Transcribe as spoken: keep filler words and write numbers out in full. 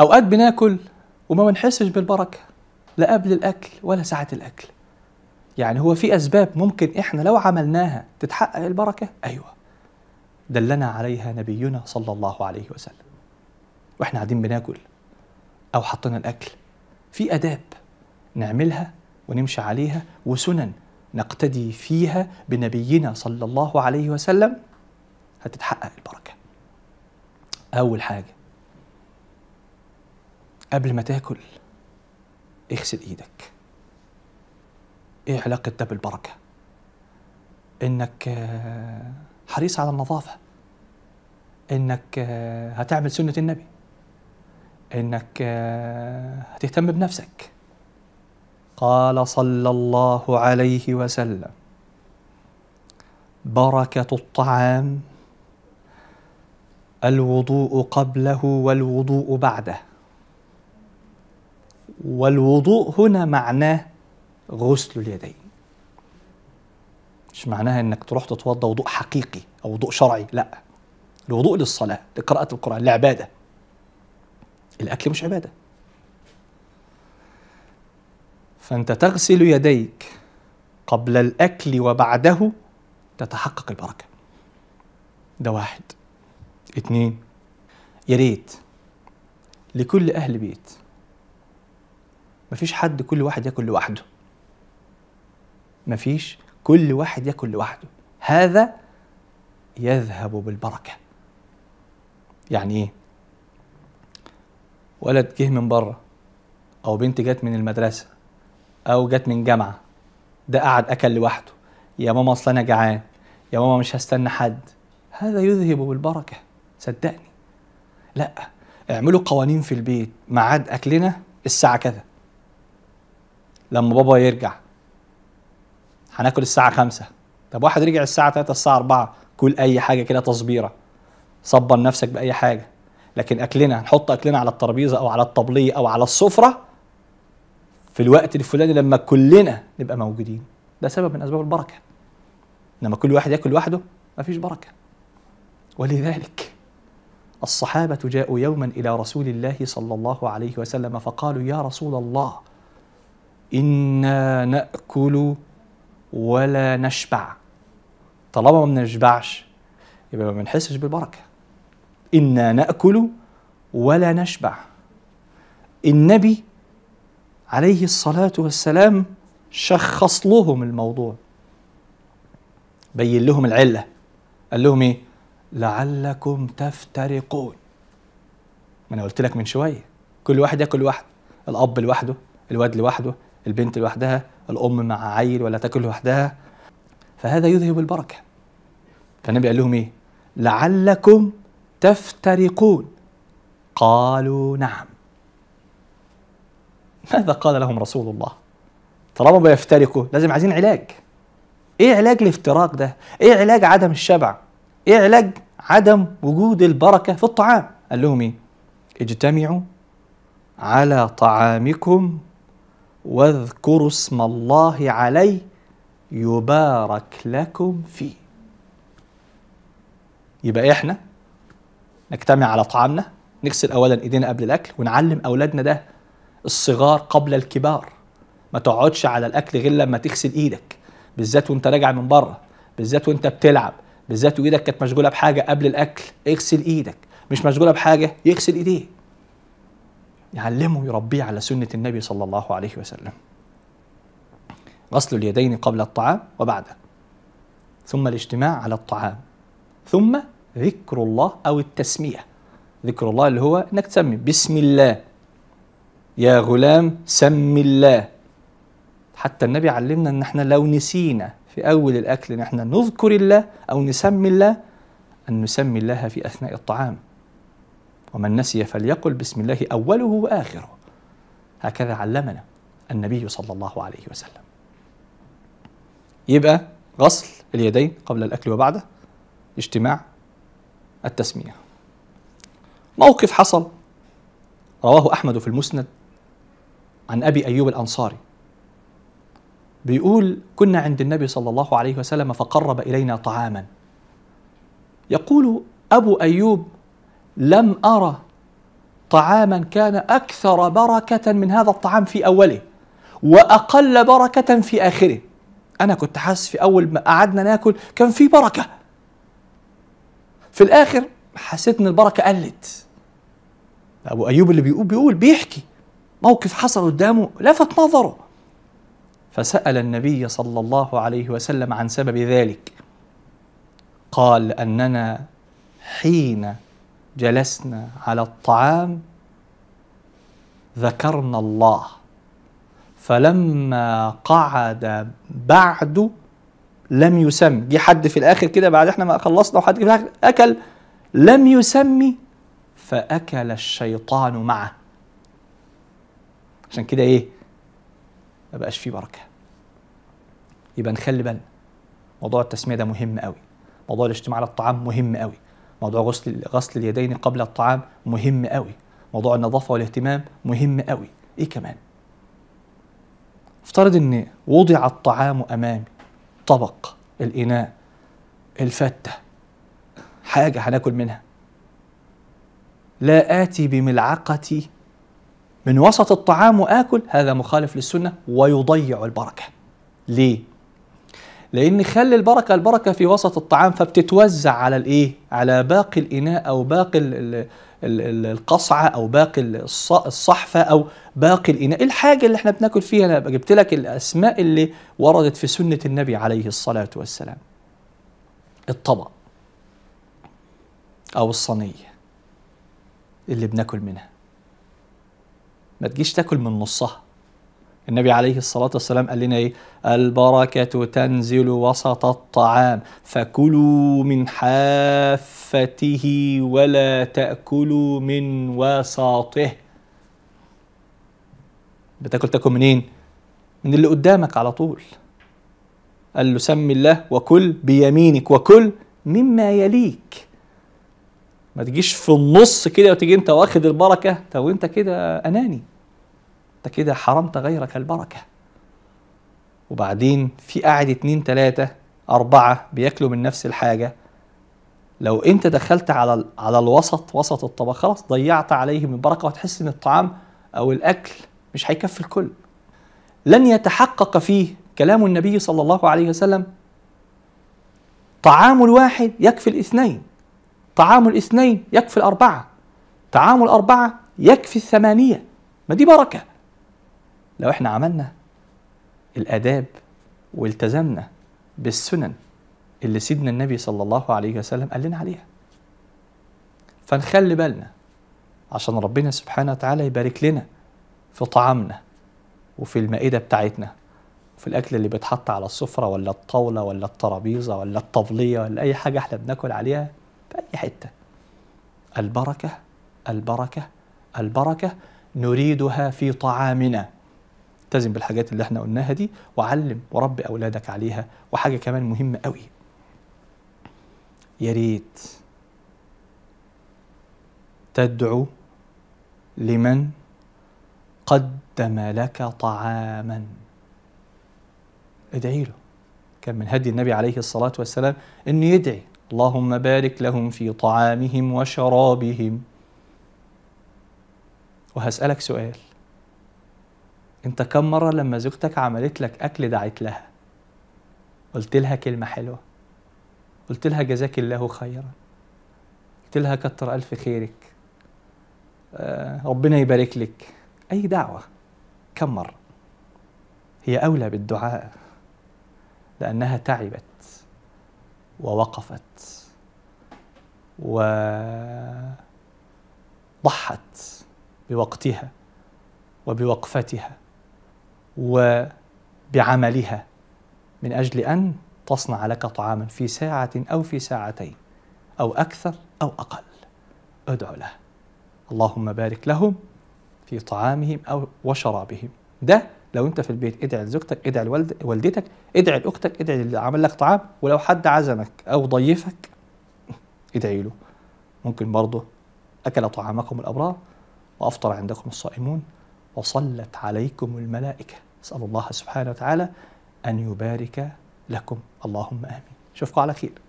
اوقات بناكل وما بنحسش بالبركه، لا قبل الاكل ولا ساعه الاكل. يعني هو في اسباب ممكن احنا لو عملناها تتحقق البركه؟ ايوه، دلنا عليها نبينا صلى الله عليه وسلم. واحنا قاعدين بناكل او حطينا الاكل في اداب نعملها ونمشي عليها وسنن نقتدي فيها بنبينا صلى الله عليه وسلم، هتتحقق البركه. اول حاجه قبل ما تاكل اغسل ايدك. ايه علاقه ده بالبركه؟ انك حريص على النظافه، انك هتعمل سنه النبي، انك هتهتم بنفسك. قال صلى الله عليه وسلم: بركه الطعام الوضوء قبله والوضوء بعده. والوضوء هنا معناه غسل اليدين، مش معناها انك تروح تتوضا وضوء حقيقي او وضوء شرعي، لا، الوضوء للصلاه، لقراءه القران، لعباده. الاكل مش عباده. فانت تغسل يديك قبل الاكل وبعده تتحقق البركه. ده واحد. اتنين، يا ريت لكل اهل بيت، مفيش حد كل واحد ياكل لوحده. مفيش كل واحد ياكل لوحده، هذا يذهب بالبركة. يعني ايه؟ ولد جه من بره، او بنت جت من المدرسة، او جت من جامعة، ده قعد اكل لوحده. يا ماما اصل انا جعان، يا ماما مش هستنى حد، هذا يذهب بالبركة، صدقني. لا، اعملوا قوانين في البيت، ميعاد اكلنا الساعة كذا، لما بابا يرجع هناكل الساعة خمسة. طب واحد رجع الساعة تلاتة، الساعة أربعة، كل أي حاجة كده تصبيرة، صبر نفسك بأي حاجة، لكن أكلنا هنحط أكلنا على الترابيزة أو على الطبلية أو على السفرة في الوقت الفلاني لما كلنا نبقى موجودين. ده سبب من أسباب البركة. إنما كل واحد ياكل لوحده مفيش بركة. ولذلك الصحابة جاءوا يوما إلى رسول الله صلى الله عليه وسلم فقالوا: يا رسول الله، إنا نأكل ولا نشبع. طالما ما بنشبعش يبقى ما بنحسش بالبركة. إنا نأكل ولا نشبع. النبي عليه الصلاة والسلام شخص لهم الموضوع، بين لهم العلة، قال لهم إيه؟ لعلكم تفترقون. ما أنا قلت لك من شوية، كل واحد ياكل واحد، الأب لوحده، الواد لوحده، البنت لوحدها، الأم مع عيل ولا تاكل لوحدها، فهذا يذهب البركة. فالنبي قال لهم إيه؟ لعلكم تفترقون. قالوا نعم. ماذا قال لهم رسول الله؟ طالما بيفترقوا لازم عايزين علاج. إيه علاج الافتراق ده؟ إيه علاج عدم الشبع؟ إيه علاج عدم وجود البركة في الطعام؟ قال لهم إيه؟ اجتمعوا على طعامكم واذكروا اسم الله عليه يبارك لكم فيه. يبقى احنا نجتمع على طعامنا، نغسل اولا ايدينا قبل الاكل، ونعلم اولادنا ده، الصغار قبل الكبار. ما تقعدش على الاكل غير لما تغسل ايدك، بالذات وانت راجع من بره، بالذات وانت بتلعب، بالذات وايدك كانت مشغوله بحاجه قبل الاكل اغسل ايدك، مش مشغوله بحاجه يغسل ايديه. يعلمه يربيه على سنة النبي صلى الله عليه وسلم. غسل اليدين قبل الطعام وبعده، ثم الاجتماع على الطعام، ثم ذكر الله أو التسمية. ذكر الله اللي هو إنك تسمي بسم الله، يا غلام سم الله. حتى النبي علمنا إن إحنا لو نسينا في أول الأكل إن إحنا نذكر الله أو نسمي الله، أن نسمي الله في أثناء الطعام. ومن نسي فليقل بسم الله أوله وآخره. هكذا علمنا النبي صلى الله عليه وسلم. يبقى غسل اليدين قبل الأكل وبعده، اجتماع، التسمية. موقف حصل رواه أحمد في المسند عن أبي أيوب الأنصاري، بيقول: كنا عند النبي صلى الله عليه وسلم فقرب إلينا طعاما. يقول أبو أيوب: لم أرى طعاما كان أكثر بركة من هذا الطعام في أوله وأقل بركة في آخره. أنا كنت حاسس في أول ما قعدنا ناكل كان في بركة، في الآخر حسيت إن البركة قلت. أبو أيوب اللي بيقول بيقول بيحكي موقف حصل قدامه لفت نظره، فسأل النبي صلى الله عليه وسلم عن سبب ذلك، قال أننا حين جلسنا على الطعام ذكرنا الله، فلما قعد بعده لم يسمي. جه حد في الآخر كده بعد احنا ما خلصنا وحد في الآخر أكل لم يسمي فأكل الشيطان معه. عشان كده إيه؟ ما بقاش فيه بركة. يبقى نخلي بالنا، موضوع التسمية ده مهم قوي، موضوع الاجتماع على الطعام مهم قوي، موضوع غسل غسل اليدين قبل الطعام مهم قوي، موضوع النظافة والاهتمام مهم قوي. إيه كمان؟ افترض إن وضع الطعام أمامي، طبق، الإناء، الفتة، حاجة هناكل منها، لا آتي بملعقتي من وسط الطعام وآكل، هذا مخالف للسنة ويضيع البركة. ليه؟ لأن خلي البركة البركة في وسط الطعام فبتتوزع على الإيه؟ على باقي الإناء أو باقي القصعة أو باقي الصحفة أو باقي الإناء، الحاجة اللي احنا بناكل فيها. أنا جبت لك الأسماء اللي وردت في سنة النبي عليه الصلاة والسلام: الطبق أو الصينية اللي بناكل منها، ما تجيش تاكل من نصها. النبي عليه الصلاة والسلام قال لنا ايه؟ البركة تنزل وسط الطعام فكلوا من حافته ولا تأكلوا من وساطه. بتاكل تاكل منين؟ من اللي قدامك على طول. قال له سمي الله وكل بيمينك وكل مما يليك. ما تجيش في النص كده وتجي انت واخد البركة، طب انت كده أناني، انت كده حرمت غيرك البركة. وبعدين في قاعد اتنين تلاتة أربعة بياكلوا من نفس الحاجة، لو انت دخلت على على الوسط وسط الطبق خلاص ضيعت عليهم البركة، وهتحس ان الطعام أو الأكل مش هيكفي الكل، لن يتحقق فيه كلام النبي صلى الله عليه وسلم. طعام الواحد يكفي الاثنين، طعام الاثنين يكفي الأربعة، طعام الأربعة يكفي الثمانية. ما دي بركة لو احنا عملنا الآداب والتزمنا بالسنن اللي سيدنا النبي صلى الله عليه وسلم قال لنا عليها. فنخلي بالنا عشان ربنا سبحانه وتعالى يبارك لنا في طعامنا وفي المائدة بتاعتنا وفي الأكل اللي بيتحط على السفرة ولا الطاولة ولا الترابيزة ولا الطبلية ولا أي حاجة احنا بناكل عليها في أي حتة. البركة البركة البركة نريدها في طعامنا. التزم بالحاجات اللي احنا قلناها دي وعلم وربي أولادك عليها. وحاجة كمان مهمة قوي، يا ريت تدعو لمن قدم لك طعاما، ادعي له. كان من هدي النبي عليه الصلاة والسلام إنه يدعي اللهم بارك لهم في طعامهم وشرابهم. وهسألك سؤال، انت كم مرة لما زوجتك عملت لك أكل دعيت لها، قلت لها كلمة حلوة، قلت لها جزاك الله خيرا، قلت لها كتر ألف خيرك، آه ربنا يبارك لك، أي دعوة؟ كم مرة؟ هي أولى بالدعاء لأنها تعبت ووقفت وضحت بوقتها وبوقفتها وبعملها من أجل أن تصنع لك طعاما في ساعة أو في ساعتين أو أكثر أو أقل. ادعو له اللهم بارك لهم في طعامهم أو وشرابهم. ده لو انت في البيت، ادعي لزوجتك، ادعي لوالدتك، ادعي لاختك، ادعي اللي عمل لك طعام. ولو حد عزمك او ضيفك ادعي له. ممكن برضه اكل طعامكم الابرار وافطر عندكم الصائمون وصلت عليكم الملائكه. اسال الله سبحانه وتعالى ان يبارك لكم. اللهم امين. اشوفكم على خير.